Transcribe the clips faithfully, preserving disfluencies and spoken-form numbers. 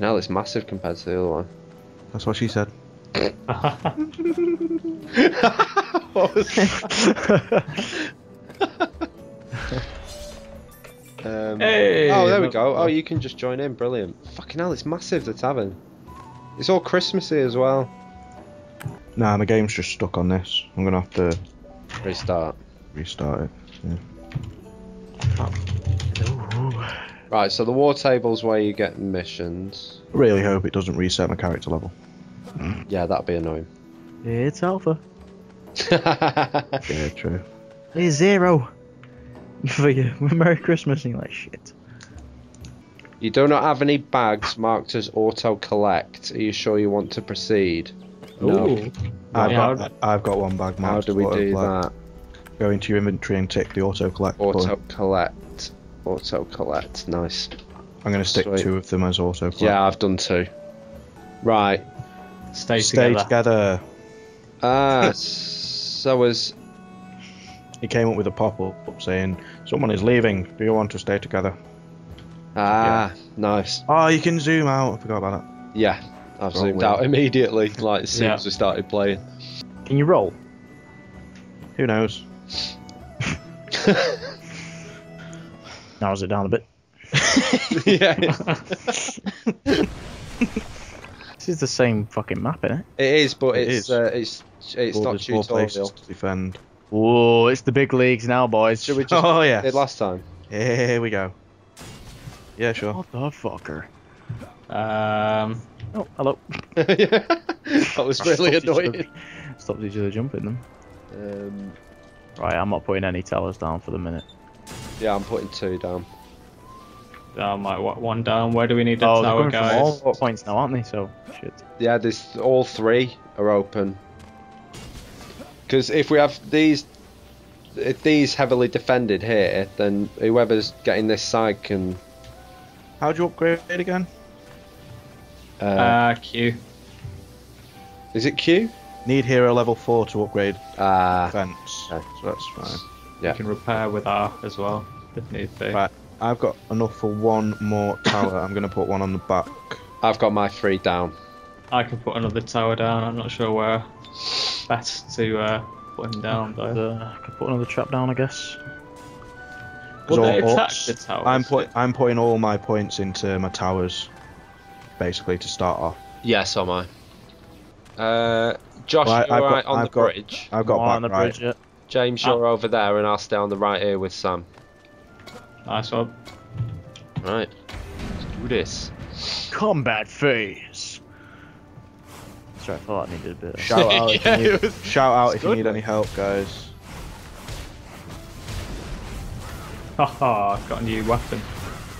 Fucking hell, it's massive compared to the other one. That's what she said. What was that? um, hey, oh, there we go. Oh, you can just join in. Brilliant. Fucking hell, it's massive, the tavern. It's all Christmassy as well. Nah, my game's just stuck on this. I'm gonna have to restart. Restart it. Yeah. Oh. Right, so the war table's where you get missions. Really hope it doesn't reset my character level. Yeah, that'd be annoying. It's alpha. Yeah, true. It's zero for you. Merry Christmas, and you're like, shit. You do not have any bags marked as auto collect. Are you sure you want to proceed? No. Ooh. I've yeah, got I've got one bag marked. How do we do that? Go into your inventory and tick the auto collect. Auto button. collect. Auto collect. Nice. I'm gonna stick Sweet. two of them as auto collect. Yeah, I've done two. Right. Stay, Stay together. together. Ah, so as he came up with a pop-up saying, "Someone is leaving. Do you want to stay together?" Ah, yeah. Nice. Oh, you can zoom out. I forgot about that. Yeah, I've Wrong zoomed way. out immediately, like as soon yeah. as we started playing. Can you roll? Who knows? Narrows it down a bit. Yeah. This is the same fucking map, isn't it? It is, but it it's is. Uh, it's it's well, not tutorial. To defend. Whoa, it's the big leagues now, boys. Should we just oh yeah, did last time? Yeah, here we go. Yeah, sure. What the fucker? Um. Oh, hello. Yeah. That was really annoying. Stopped each other jumping them. Um. Right, I'm not putting any towers down for the minute. Yeah, I'm putting two down. Down, like one down. Where do we need a oh, tower, guys? All four points now, aren't they? So shit. Yeah, this all three are open. Because if we have these, if these heavily defended here, then whoever's getting this side can. How do you upgrade it again? Uh, uh Q. Is it Q? Need hero level four to upgrade uh, defense. Okay. So that's fine. Yeah. You can repair with R as well if need be. Right. I've got enough for one more tower. I'm going to put one on the back. I've got my three down. I can put another tower down. I'm not sure where best to uh, put him down. But uh, I can put another trap down, I guess. Well, they attack the towers. I'm, put, I'm putting all my points into my towers, basically, to start off. Yeah, so am I. Uh, Josh, well, you're right on the bridge. I've got back on the bridge, yeah. James, you're over there, and I'll stay on the right here with Sam. Nice one. Right. Let's do this. Combat phase. Sorry, I thought I needed a bit of... Shout out if, yeah, you, need... Was... Shout out if you need any help, guys. Haha, I've got a new weapon.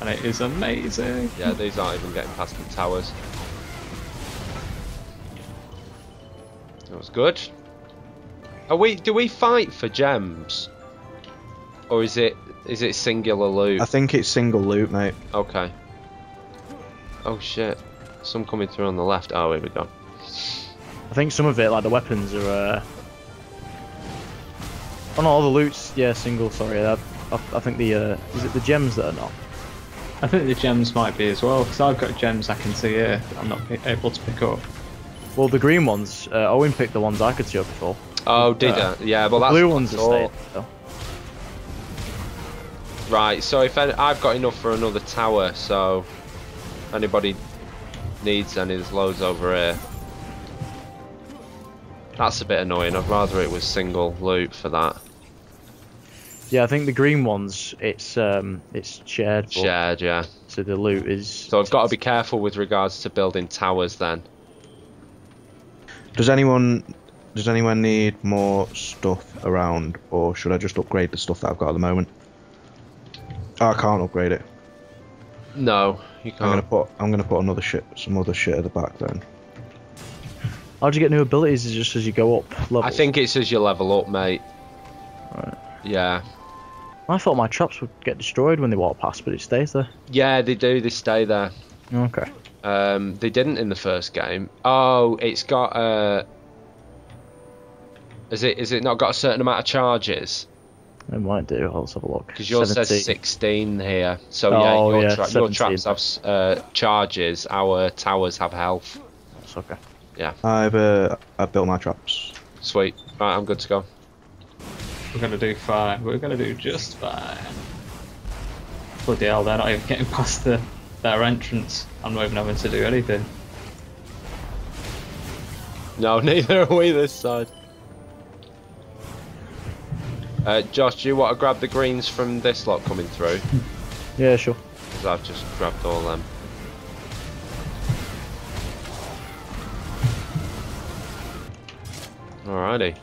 And it is amazing. Yeah, these aren't even getting past the towers. That was good. Are we, do we fight for gems? Or is it... Is it singular loot? I think it's single loot, mate. Okay. Oh shit. Some coming through on the left. Oh, here we go. I think some of it, like the weapons, are... Uh... Oh no, all the loot's... Yeah, single, sorry. I, I, I think the... Uh... Is it the gems that are not? I think the gems might be as well, because I've got gems I can see here that I'm not able to pick up. Well, the green ones, uh, Owen picked the ones I could see up before. Oh, did uh, I? Yeah, well that's... The blue ones cool. are stayed, though. Right, so if any, I've got enough for another tower, so anybody needs any, there's loads over here. That's a bit annoying. I'd rather it was single loot for that. Yeah, I think the green ones, it's um, it's shared. Shared, yeah. So the loot is. So I've got to be careful with regards to building towers then. Does anyone does anyone need more stuff around, or should I just upgrade the stuff that I've got at the moment? Oh, I can't upgrade it. No, you can't. I'm gonna put I'm gonna put another shit, some other shit at the back then. How do you get new abilities? Is just as you go up level? I think it's as you level up, mate. Right. Yeah. I thought my traps would get destroyed when they walk past, but it stays there. Yeah, they do. They stay there. Okay. Um, they didn't in the first game. Oh, it's got a. Uh, is it is it not got a certain amount of charges? I might do. Let's have a look. Because yours seventeen. Says sixteen here. So yeah, oh, your, yeah, tra your traps have uh, charges. Our towers have health. That's okay. Yeah. I've uh, I've built my traps. Sweet. Right, I'm good to go. We're gonna do fine. We're gonna do just fine. Bloody hell! They're not even getting past the their entrance. I'm not even having to do anything. No, neither are we this side. Uh, Josh, do you want to grab the greens from this lot coming through? Yeah, sure. Because I've just grabbed all them. Alrighty.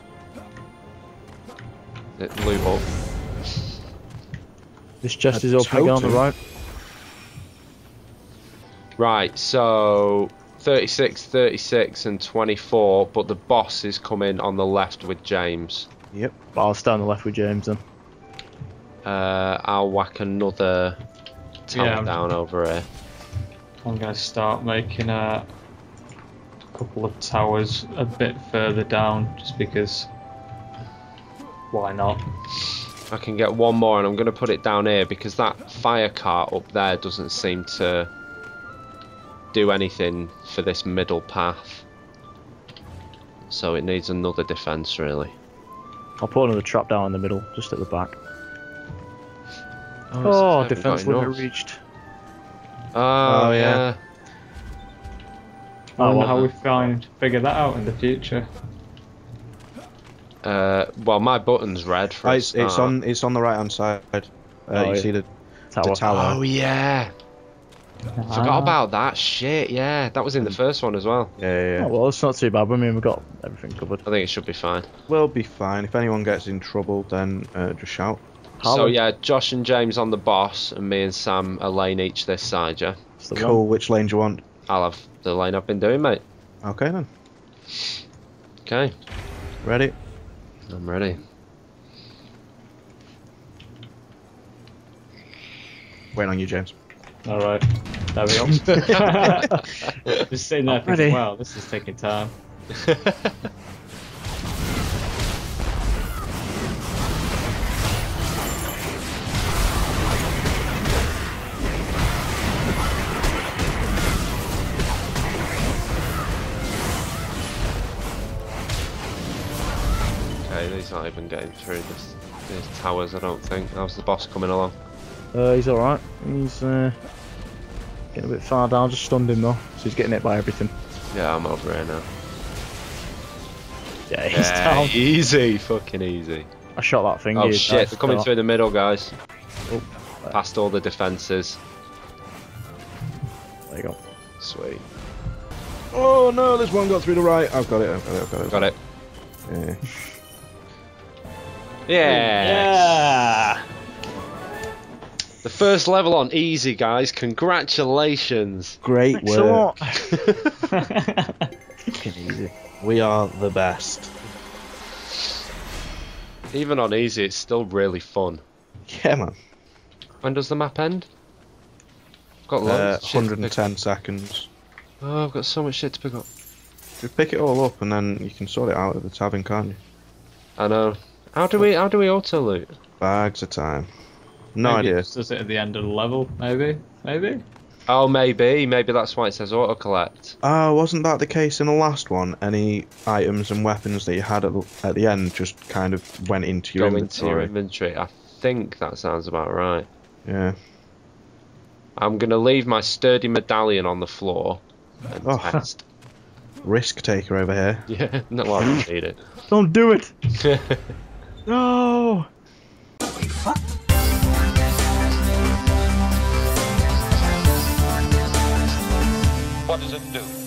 It loot up. This chest is opening on the right. Right, so thirty-six, thirty-six and twenty-four, but the boss is coming on the left with James. Yep, I'll stay on the left with James then. Uh, I'll whack another tower yeah, down over here. I'm going to start making a couple of towers a bit further down, just because why not? I can get one more and I'm going to put it down here because that fire cart up there doesn't seem to do anything for this middle path. So it needs another defence really. I'll put another trap down in the middle, just at the back. Oh, oh defense limit reached. Oh, oh yeah. yeah. I wonder how we find figure that out in the future. Uh, well, my button's red. For oh, it's, it's on. It's on the right hand side. Uh, oh, you yeah. see the tower. the tower. Oh yeah. Ah. Forgot about that shit. Yeah, that was in the first one as well. Yeah, yeah. yeah. Oh, well, it's not too bad. I mean, we've got everything covered. I think it should be fine. We'll be fine. If anyone gets in trouble, then uh, just shout. How so yeah, Josh and James on the boss, and me and Sam a lane each this side. Yeah. Cool. One. Which lane do you want? I'll have the lane I've been doing, mate. Okay then. Okay. Ready? I'm ready. Waiting on you, James. Alright. There we go. Just sitting there thinking, wow, this is taking time. He's not even getting through this, these towers, I don't think. How's the boss coming along? Uh, he's alright. He's uh, getting a bit far down. Just stunned him though, so he's getting hit by everything. Yeah, I'm over here now. Yeah, he's yeah, down. Easy, fucking easy. I shot that thing. Oh shit, they're coming through the middle, guys. Oh, past all the defences. There you go. Sweet. Oh no, this one got through the right. I've got it, I've got it, I've got it. Got it. Yeah. Yes. Yeah. The first level on easy, guys. Congratulations. Great Thanks work. Fucking easy. We are the best. Even on easy, it's still really fun. Yeah, man. When does the map end? I've got loads. Uh, one hundred and ten seconds. Oh, I've got so much shit to pick up. You pick it all up and then you can sort it out at the tavern, can't you? I know. How do we how do we auto loot? Bags of time. No maybe idea. It does it at the end of the level? Maybe, maybe. Oh, maybe, maybe that's why it says auto collect. Oh, uh, wasn't that the case in the last one? Any items and weapons that you had at the, at the end just kind of went into your Go inventory. Into your inventory. I think that sounds about right. Yeah. I'm gonna leave my sturdy medallion on the floor. And oh, test. Risk taker over here. Yeah. No, well, I don't need it. Don't do it. No! What? What does it do?